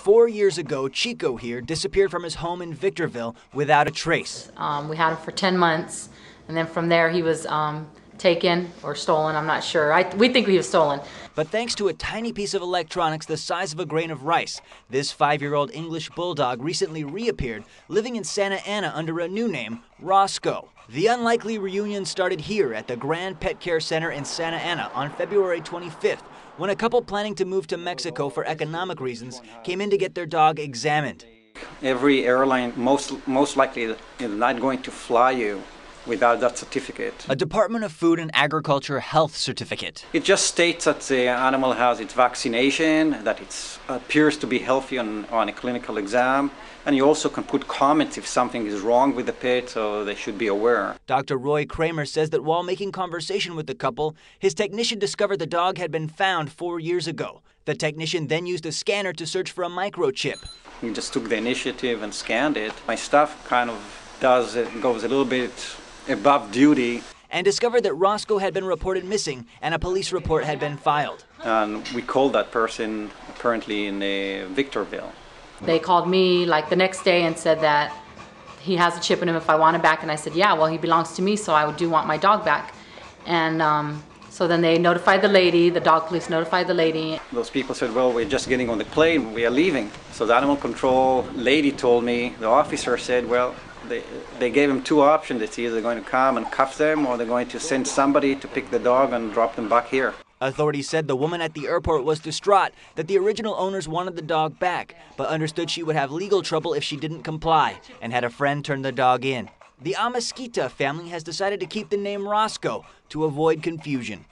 4 years ago, Chico here disappeared from his home in Victorville without a trace. We had him for 10 months, and then from there he was taken or stolen, I'm not sure. we think he was stolen. But thanks to a tiny piece of electronics the size of a grain of rice, this 5-year-old English bulldog recently reappeared, living in Santa Ana under a new name, Rosco. The unlikely reunion started here at the Grand Pet Care Center in Santa Ana on February 25th, when a couple planning to move to Mexico for economic reasons came in to get their dog examined. Every airline most likely is not going to fly you without that certificate. A Department of Food and Agriculture health certificate. It just states that the animal has its vaccination, that it appears to be healthy on a clinical exam, and you also can put comments if something is wrong with the pet, so they should be aware. Dr. Roy Kramer says that while making conversation with the couple, his technician discovered the dog had been found 4 years ago. The technician then used a scanner to search for a microchip. He just took the initiative and scanned it. My staff kind of goes a little bit above duty, and discovered that Rosco had been reported missing and a police report had been filed. And we called that person apparently in Victorville. They called me like the next day and said that he has a chip in him if I want it back, and I said, yeah, well, he belongs to me, so I do want my dog back. And so then they notified the lady, the dog police notified the lady. Those people said, well, we're just getting on the plane, we are leaving. So the animal control lady told me, the officer said, well, they gave him two options. It's either going to come and cuff them, or they're going to send somebody to pick the dog and drop them back here. Authorities said the woman at the airport was distraught that the original owners wanted the dog back, but understood she would have legal trouble if she didn't comply, and had a friend turn the dog in. The Amesquita family has decided to keep the name Rosco to avoid confusion.